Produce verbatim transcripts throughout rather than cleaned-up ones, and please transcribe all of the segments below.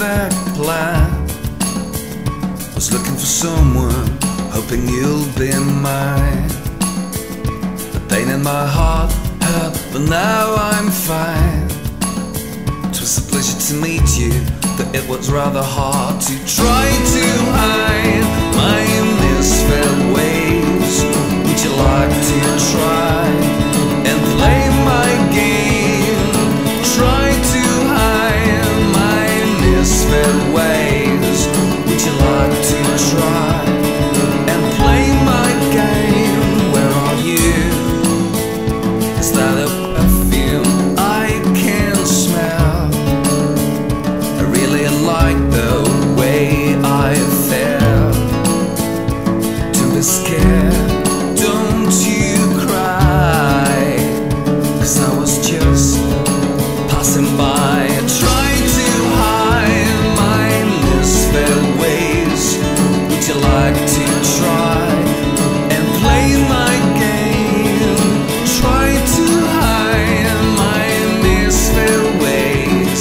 that plan. Was looking for someone, hoping you'll be mine. The pain in my heart hurt, but now I'm fine. 'Twas a pleasure to meet you, but it was rather hard to try to hide my misfit ways. Would you like to try and play my game? Try to hide my misfit ways. Would you like to try and play my game? Where are you? Is that a perfume I can smell? I really like the way I felt. Don't be scared, don't you cry, 'cause I was just passing by. I tried to hide my misfit ways. Would you like to try and play my game? Try to hide my misfit ways.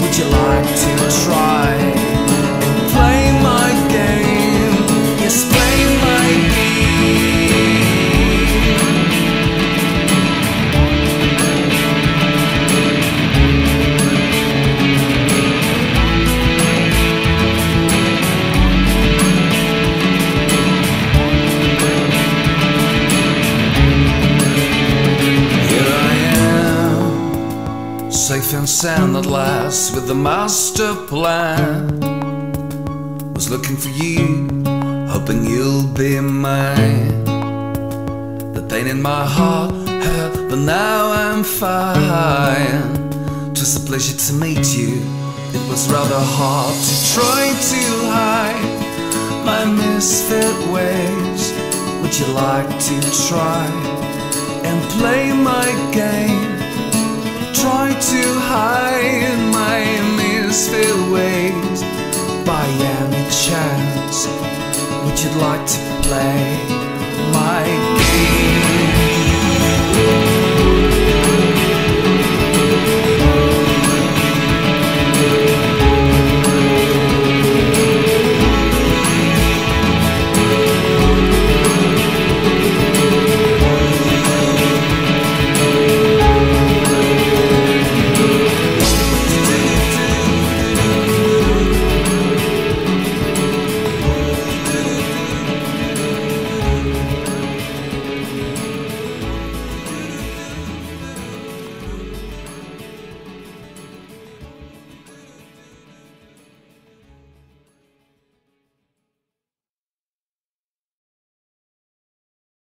Would you like to try and play my game? Yes, play my game. Here I am, safe and sound at last, with the master plan. Was looking for you, hoping you'll be mine. The pain in my heart hurt, but now I'm fine. 'Twas a pleasure to meet you, it was rather hard to try to hide my misfit ways. Would you like to try and play my game? Try to hide my misfit ways. By any chance, would you like to play my game?